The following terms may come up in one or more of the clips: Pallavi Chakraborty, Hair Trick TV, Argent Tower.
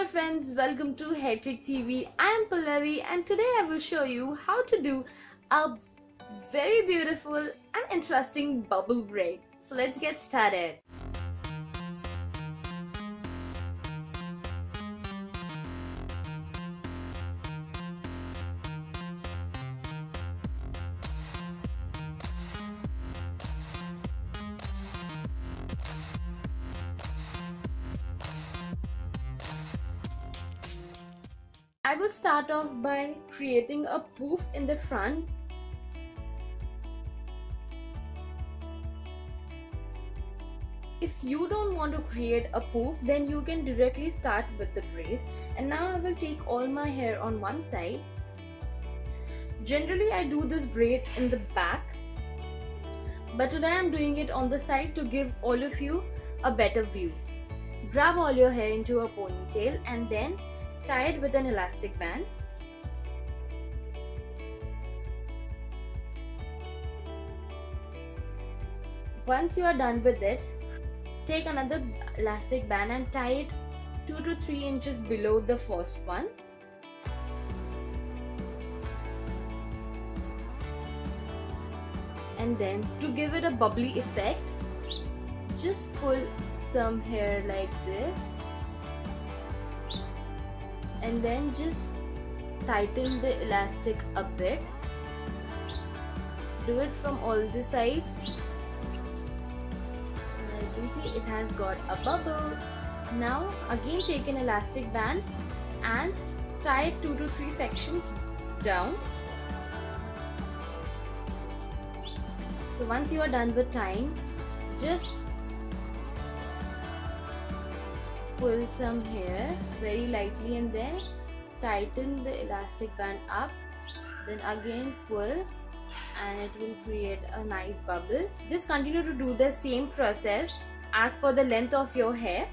my friends, welcome to Hair Trick TV. I am Pallavi and today I will show you how to do a very beautiful and interesting bubble braid. So let's get started. I will start off by creating a poof in the front. If you don't want to create a poof, then you can directly start with the braid. And now I will take all my hair on one side. Generally I do this braid in the back, but today I'm doing it on the side to give all of you a better view. Grab all your hair into a ponytail and then tie it with an elastic band. Once you are done with it, take another elastic band and tie it 2 to 3 inches below the first one. And then to give it a bubbly effect, just pull some hair like this. And then just tighten the elastic a bit. Do it from all the sides. And you can see it has got a bubble. Now again take an elastic band and tie it 2 to 3 sections down. So once you are done with tying, just pull some hair very lightly and then tighten the elastic band up. Then again pull and it will create a nice bubble. Just continue to do the same process as for the length of your hair.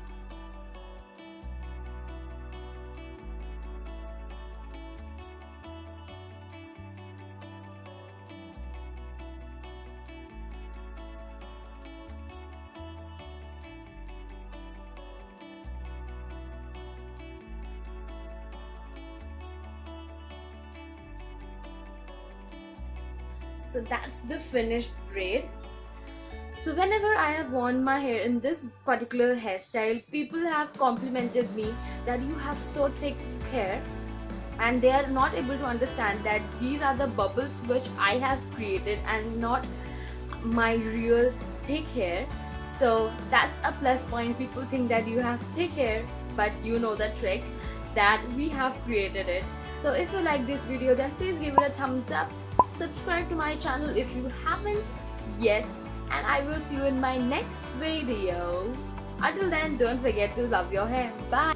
So that's the finished braid. So whenever I have worn my hair in this particular hairstyle, people have complimented me that you have so thick hair, and they are not able to understand that these are the bubbles which I have created and not my real thick hair. So that's a plus point. People think that you have thick hair, but you know the trick that we have created it. So if you like this video, then please give it a thumbs up. Subscribe to my channel if you haven't yet, and I will see you in my next video. Until then, don't forget to love your hair. Bye.